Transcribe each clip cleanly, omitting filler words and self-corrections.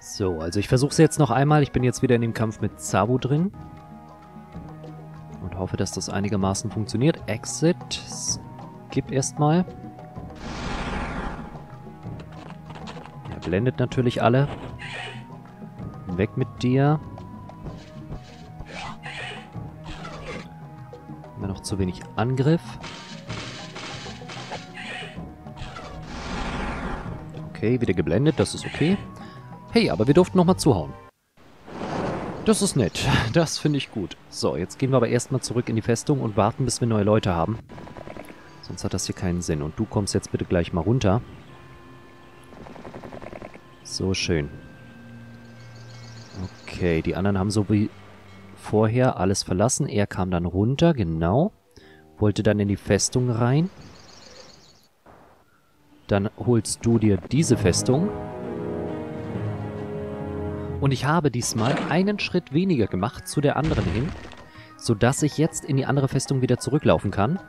So, also ich versuche es jetzt noch einmal. Ich bin jetzt wieder in dem Kampf mit Zabu drin. Und hoffe, dass das einigermaßen funktioniert. Exit. Skip erstmal. Er blendet natürlich alle. Weg mit dir. Immer noch zu wenig Angriff. Okay, wieder geblendet, das ist okay. Hey, aber wir durften nochmal zuhauen. Das ist nett. Das finde ich gut. So, jetzt gehen wir aber erstmal zurück in die Festung und warten, bis wir neue Leute haben. Sonst hat das hier keinen Sinn. Und du kommst jetzt bitte gleich mal runter. So schön. Okay, die anderen haben so wie vorher alles verlassen. Er kam dann runter, genau. Wollte dann in die Festung rein. Dann holst du dir diese Festung. Und ich habe diesmal einen Schritt weniger gemacht zu der anderen hin, sodass ich jetzt in die andere Festung wieder zurücklaufen kann,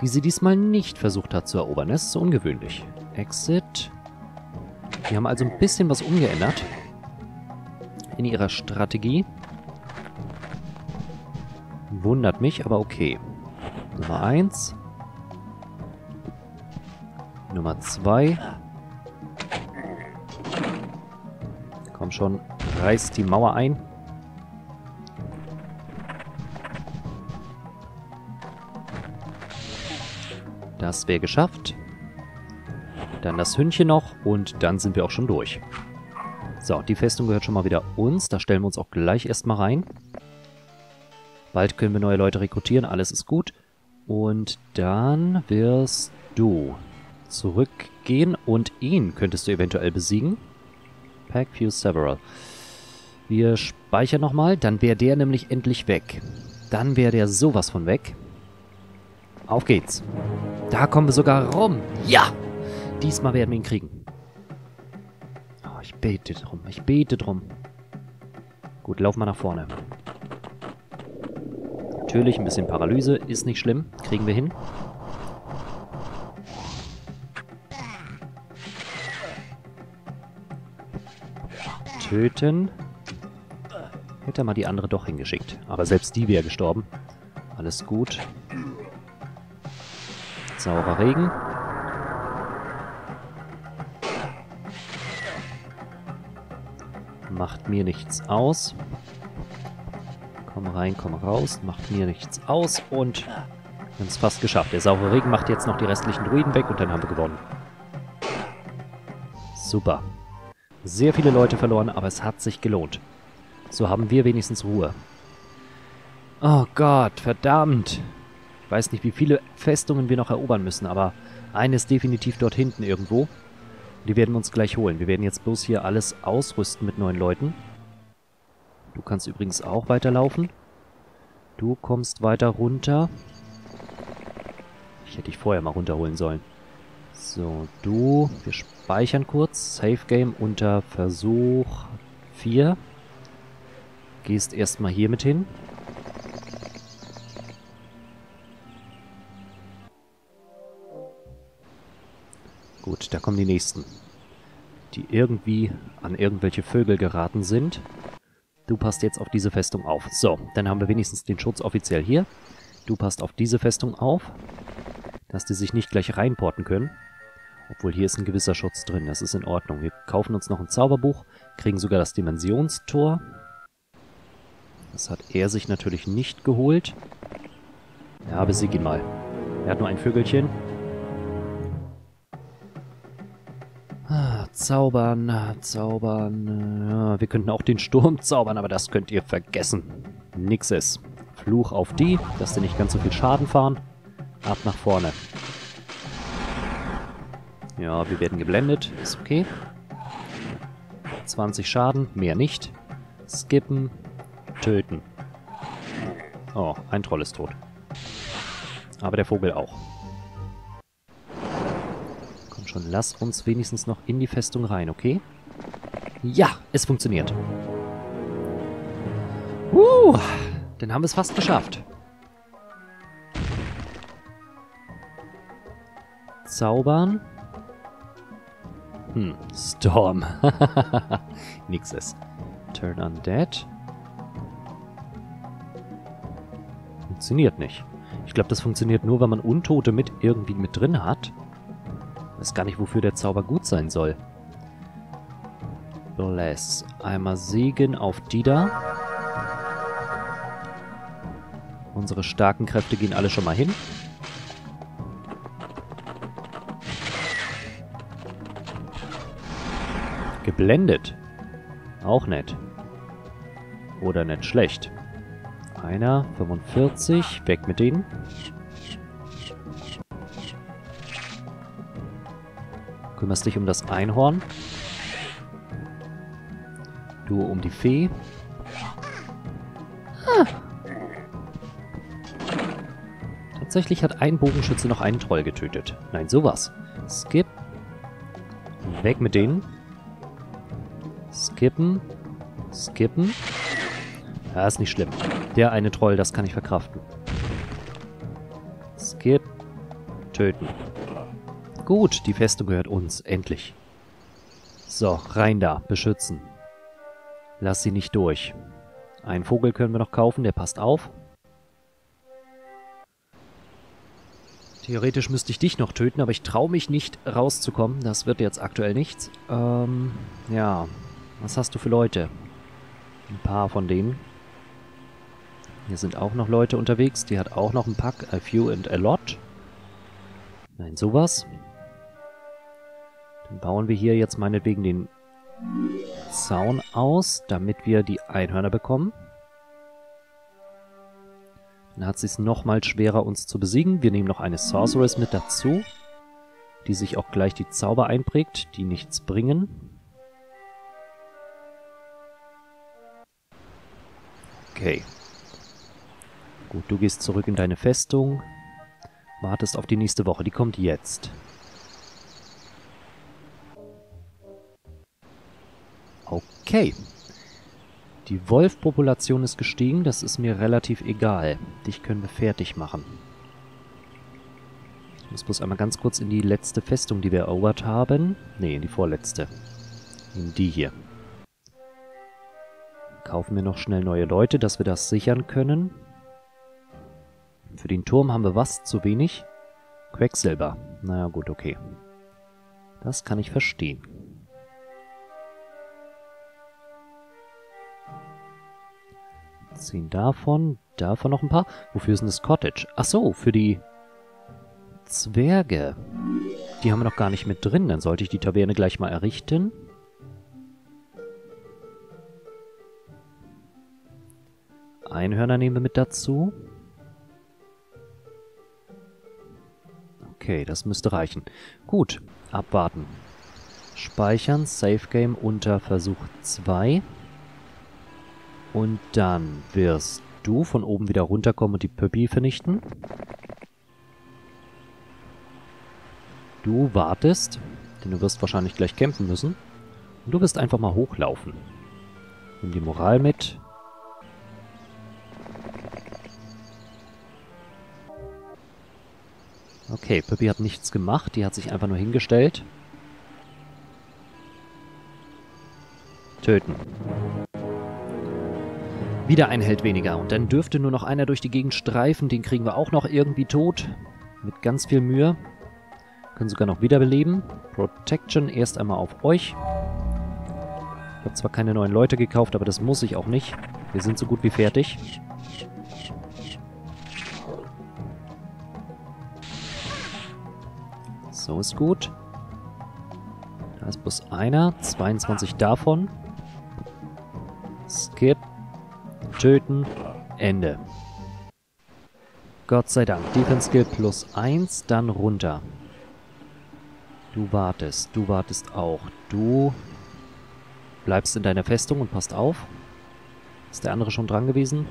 die sie diesmal nicht versucht hat zu erobern. Das ist so ungewöhnlich. Exit. Wir haben also ein bisschen was umgeändert in ihrer Strategie. Wundert mich, aber okay. Nummer 1. Nummer 2. Komm schon, reißt die Mauer ein. Das wäre geschafft. Dann das Hündchen noch und dann sind wir auch schon durch. So, die Festung gehört schon mal wieder uns. Da stellen wir uns auch gleich erstmal rein. Bald können wir neue Leute rekrutieren, alles ist gut. Und dann wirst du zurückgehen und ihn könntest du eventuell besiegen. Pack, Few, Several. Wir speichern nochmal, dann wäre der nämlich endlich weg. Dann wäre der sowas von weg. Auf geht's. Da kommen wir sogar rum. Ja! Diesmal werden wir ihn kriegen. Oh, ich bete drum, ich bete drum. Gut, lauf mal nach vorne. Natürlich ein bisschen Paralyse, ist nicht schlimm. Kriegen wir hin. Töten. Hätte er mal die andere doch hingeschickt. Aber selbst die wäre gestorben. Alles gut. Saurer Regen. Macht mir nichts aus. Komm rein, komm raus. Macht mir nichts aus. Und wir haben es fast geschafft. Der saure Regen macht jetzt noch die restlichen Druiden weg und dann haben wir gewonnen. Super. Sehr viele Leute verloren, aber es hat sich gelohnt. So haben wir wenigstens Ruhe. Oh Gott, verdammt. Ich weiß nicht, wie viele Festungen wir noch erobern müssen, aber eine ist definitiv dort hinten irgendwo. Die werden wir uns gleich holen. Wir werden jetzt bloß hier alles ausrüsten mit neuen Leuten. Du kannst übrigens auch weiterlaufen. Du kommst weiter runter. Ich hätte dich vorher mal runterholen sollen. So, du, wir speichern kurz. Save Game unter Versuch 4. Gehst erstmal hier mit hin. Gut, da kommen die nächsten, die irgendwie an irgendwelche Vögel geraten sind. Du passt jetzt auf diese Festung auf. So, dann haben wir wenigstens den Schutz offiziell hier. Du passt auf diese Festung auf, dass die sich nicht gleich reinporten können. Obwohl, hier ist ein gewisser Schutz drin. Das ist in Ordnung. Wir kaufen uns noch ein Zauberbuch, kriegen sogar das Dimensionstor. Das hat er sich natürlich nicht geholt. Ja, besieg ihn mal. Er hat nur ein Vögelchen. Ah, zaubern, zaubern. Ja, wir könnten auch den Sturm zaubern, aber das könnt ihr vergessen. Nix ist. Fluch auf die, dass die nicht ganz so viel Schaden fahren. Ab nach vorne. Ja, wir werden geblendet. Ist okay. 20 Schaden, mehr nicht. Skippen. Töten. Oh, ein Troll ist tot. Aber der Vogel auch. Komm schon, lass uns wenigstens noch in die Festung rein, okay? Ja, es funktioniert. Dann haben wir es fast geschafft. Zaubern. Hm, Storm. Nix ist. Turn Undead. Funktioniert nicht. Ich glaube, das funktioniert nur, wenn man Untote mit irgendwie mit drin hat. Weiß gar nicht, wofür der Zauber gut sein soll. Bless. Einmal Segen auf die da. Unsere starken Kräfte gehen alle schon mal hin. Geblendet. Auch nett. Oder nicht schlecht. Einer, 45. Weg mit denen. Kümmerst dich um das Einhorn. Du um die Fee. Ah. Tatsächlich hat ein Bogenschütze noch einen Troll getötet. Nein, sowas. Skip. Weg mit denen. Skippen. Skippen. Ja, ist nicht schlimm. Der eine Troll, das kann ich verkraften. Skip. Töten. Gut, die Festung gehört uns. Endlich. So, rein da. Beschützen. Lass sie nicht durch. Einen Vogel können wir noch kaufen, der passt auf. Theoretisch müsste ich dich noch töten, aber ich traue mich nicht rauszukommen. Das wird jetzt aktuell nichts. Ja. Was hast du für Leute? Ein paar von denen. Hier sind auch noch Leute unterwegs. Die hat auch noch ein Pack. A few and a lot. Nein, sowas. Dann bauen wir hier jetzt meinetwegen den Zaun aus, damit wir die Einhörner bekommen. Dann hat sie es nochmal schwerer, uns zu besiegen. Wir nehmen noch eine Sorceress mit dazu, die sich auch gleich die Zauber einprägt, die nichts bringen. Okay. Gut, du gehst zurück in deine Festung. Wartest auf die nächste Woche, die kommt jetzt. Okay. Die Wolfpopulation ist gestiegen, das ist mir relativ egal. Dich können wir fertig machen. Ich muss bloß einmal ganz kurz in die letzte Festung, die wir erobert haben. Ne, in die vorletzte. In die hier. Kaufen wir noch schnell neue Leute, dass wir das sichern können. Für den Turm haben wir was? Zu wenig? Quecksilber. Na gut, okay. Das kann ich verstehen. Ziehen davon noch ein paar. Wofür ist denn das Cottage? Ach so, für die Zwerge. Die haben wir noch gar nicht mit drin. Dann sollte ich die Taverne gleich mal errichten. Einhörner nehmen wir mit dazu. Okay, das müsste reichen. Gut, abwarten. Speichern, Save Game unter Versuch 2. Und dann wirst du von oben wieder runterkommen und die Püppi vernichten. Du wartest, denn du wirst wahrscheinlich gleich kämpfen müssen. Und du wirst einfach mal hochlaufen. Nimm die Moral mit. Okay, Püppi hat nichts gemacht, die hat sich einfach nur hingestellt. Töten. Wieder ein Held weniger und dann dürfte nur noch einer durch die Gegend streifen. Den kriegen wir auch noch irgendwie tot. Mit ganz viel Mühe. Können sogar noch wiederbeleben. Protection erst einmal auf euch. Ich habe zwar keine neuen Leute gekauft, aber das muss ich auch nicht. Wir sind so gut wie fertig. So ist gut. Da ist bloß einer. 22 davon. Skip. Töten. Ende. Gott sei Dank. Defense Skill plus 1, dann runter. Du wartest auch. Du bleibst in deiner Festung und passt auf. Ist der andere schon dran gewesen?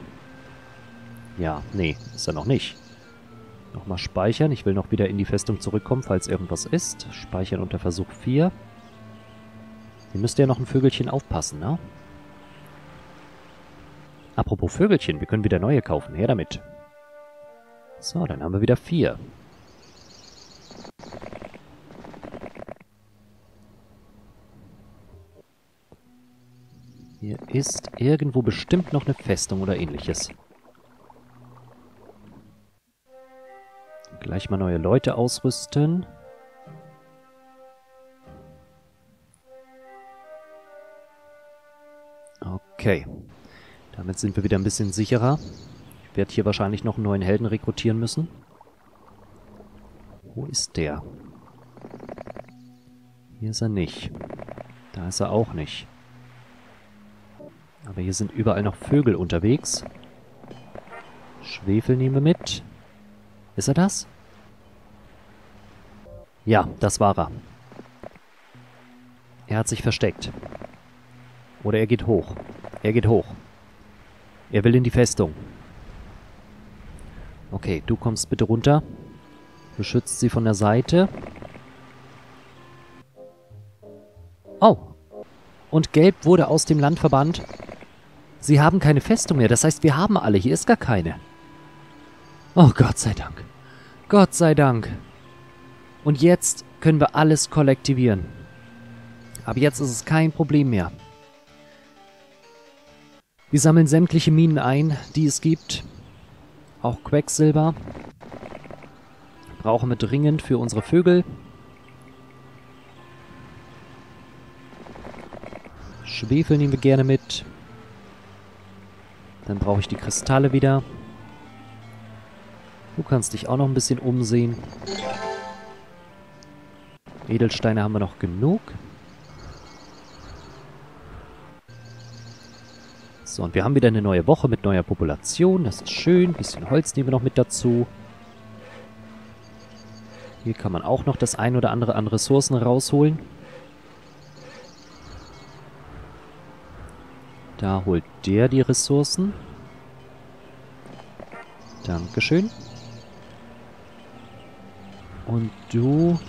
Ja, nee, ist er noch nicht. Nochmal speichern. Ich will noch wieder in die Festung zurückkommen, falls irgendwas ist. Speichern unter Versuch 4. Hier müsste ja noch ein Vögelchen aufpassen, ne? Apropos Vögelchen, wir können wieder neue kaufen. Her damit. So, dann haben wir wieder 4. Hier ist irgendwo bestimmt noch eine Festung oder ähnliches. Gleich mal neue Leute ausrüsten. Okay. Damit sind wir wieder ein bisschen sicherer. Ich werde hier wahrscheinlich noch einen neuen Helden rekrutieren müssen. Wo ist der? Hier ist er nicht. Da ist er auch nicht. Aber hier sind überall noch Vögel unterwegs. Schwefel nehmen wir mit. Ist er das? Ja, das war er. Er hat sich versteckt. Oder er geht hoch. Er geht hoch. Er will in die Festung. Okay, du kommst bitte runter. Beschützt sie von der Seite. Oh. Und Gelb wurde aus dem Land verbannt. Sie haben keine Festung mehr. Das heißt, wir haben alle. Hier ist gar keine. Oh, Gott sei Dank. Gott sei Dank. Und jetzt können wir alles kollektivieren. Aber jetzt ist es kein Problem mehr. Wir sammeln sämtliche Minen ein, die es gibt. Auch Quecksilber. Brauchen wir dringend für unsere Vögel. Schwefel nehmen wir gerne mit. Dann brauche ich die Kristalle wieder. Du kannst dich auch noch ein bisschen umsehen. Edelsteine haben wir noch genug. So, und wir haben wieder eine neue Woche mit neuer Population. Das ist schön. Ein bisschen Holz nehmen wir noch mit dazu. Hier kann man auch noch das ein oder andere an Ressourcen rausholen. Da holt der die Ressourcen. Dankeschön. Und du...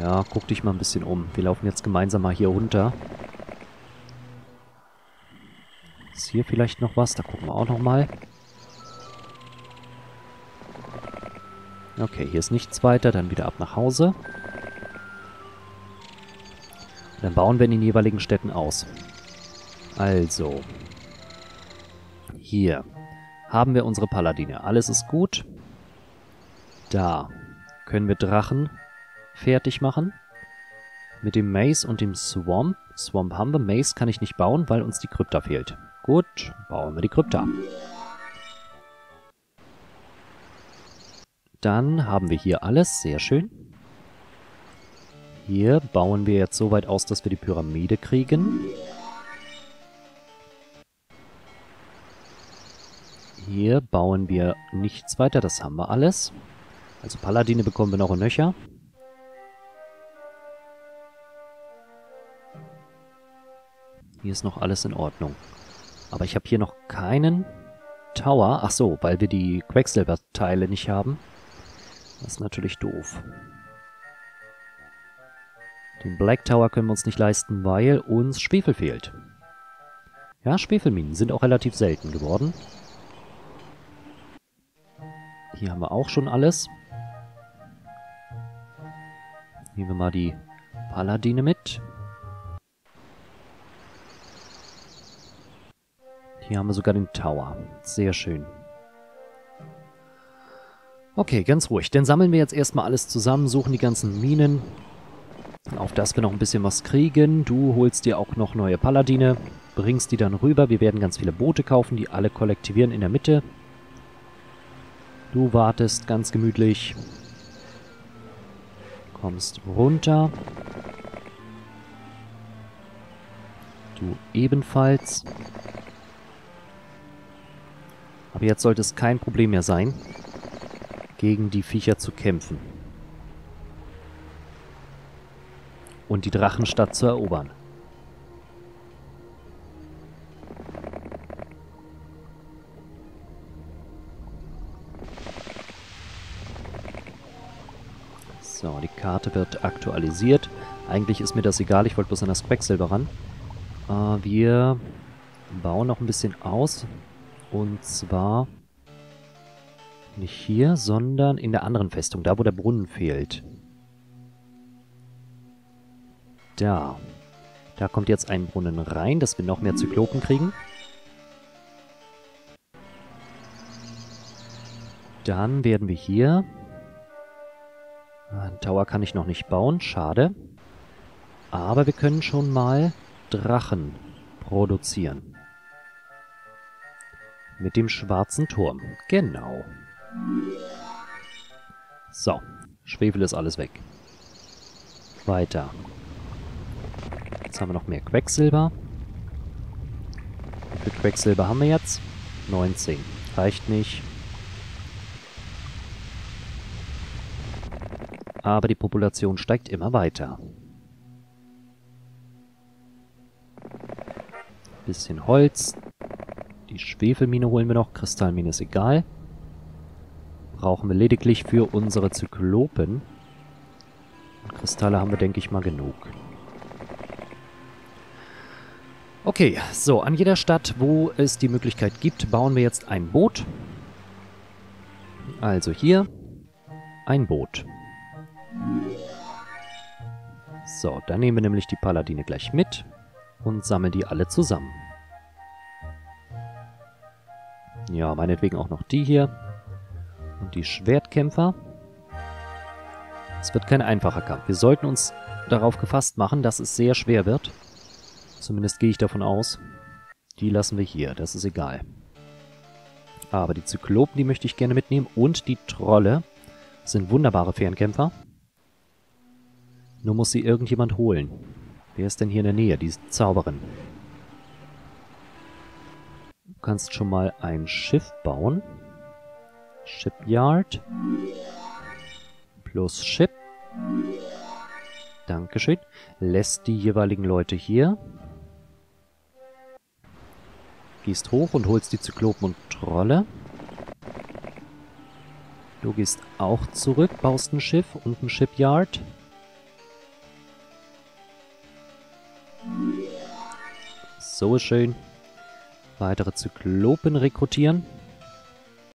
Ja, guck dich mal ein bisschen um. Wir laufen jetzt gemeinsam mal hier runter. Ist hier vielleicht noch was? Da gucken wir auch noch mal. Okay, hier ist nichts weiter. Dann wieder ab nach Hause. Und dann bauen wir in den jeweiligen Städten aus. Also. Hier. Haben wir unsere Paladine. Alles ist gut. Da können wir Drachen fertig machen. Mit dem Maze und dem Swamp. Swamp haben wir. Maze kann ich nicht bauen, weil uns die Krypta fehlt. Gut, bauen wir die Krypta. Dann haben wir hier alles. Sehr schön. Hier bauen wir jetzt so weit aus, dass wir die Pyramide kriegen. Hier bauen wir nichts weiter, das haben wir alles. Also Paladine bekommen wir noch und nöcher. Hier ist noch alles in Ordnung. Aber ich habe hier noch keinen Tower. Ach so, weil wir die Quecksilberteile nicht haben. Das ist natürlich doof. Den Black Tower können wir uns nicht leisten, weil uns Schwefel fehlt. Ja, Schwefelminen sind auch relativ selten geworden. Hier haben wir auch schon alles. Nehmen wir mal die Paladine mit. Hier haben wir sogar den Tower. Sehr schön. Okay, ganz ruhig. Dann sammeln wir jetzt erstmal alles zusammen, suchen die ganzen Minen, auf das wir noch ein bisschen was kriegen. Du holst dir auch noch neue Paladine, bringst die dann rüber. Wir werden ganz viele Boote kaufen, die alle kollektivieren in der Mitte. Du wartest ganz gemütlich. Kommst runter. Du ebenfalls. Aber jetzt sollte es kein Problem mehr sein, gegen die Viecher zu kämpfen. Und die Drachenstadt zu erobern. So, die Karte wird aktualisiert. Eigentlich ist mir das egal, ich wollte bloß an das Quecksilber ran. Wir bauen noch ein bisschen aus. Und zwar nicht hier, sondern in der anderen Festung, da wo der Brunnen fehlt. Da. Da kommt jetzt ein Brunnen rein, dass wir noch mehr Zyklopen kriegen. Dann werden wir hier... Einen Tower kann ich noch nicht bauen, schade. Aber wir können schon mal Drachen produzieren. Mit dem schwarzen Turm, genau. So, Schwefel ist alles weg. Weiter. Jetzt haben wir noch mehr Quecksilber. Wie viel Quecksilber haben wir jetzt? 19. Reicht nicht. Aber die Population steigt immer weiter. Bisschen Holz. Die Schwefelmine holen wir noch. Kristallmine ist egal. Brauchen wir lediglich für unsere Zyklopen. Und Kristalle haben wir, denke ich mal, genug. Okay, so, an jeder Stadt, wo es die Möglichkeit gibt, bauen wir jetzt ein Boot. Also hier, ein Boot. So, dann nehmen wir nämlich die Paladine gleich mit und sammeln die alle zusammen. Ja, meinetwegen auch noch die hier. Und die Schwertkämpfer. Es wird kein einfacher Kampf. Wir sollten uns darauf gefasst machen, dass es sehr schwer wird. Zumindest gehe ich davon aus. Die lassen wir hier, das ist egal. Aber die Zyklopen, die möchte ich gerne mitnehmen. Und die Trolle sind wunderbare Fernkämpfer. Nur muss sie irgendjemand holen. Wer ist denn hier in der Nähe? Die Zauberin. Du kannst schon mal ein Schiff bauen. Shipyard. Plus Ship. Dankeschön. Lässt die jeweiligen Leute hier. Gehst hoch und holst die Zyklopen und Trolle. Du gehst auch zurück, baust ein Schiff und ein Shipyard. So ist schön. Weitere Zyklopen rekrutieren.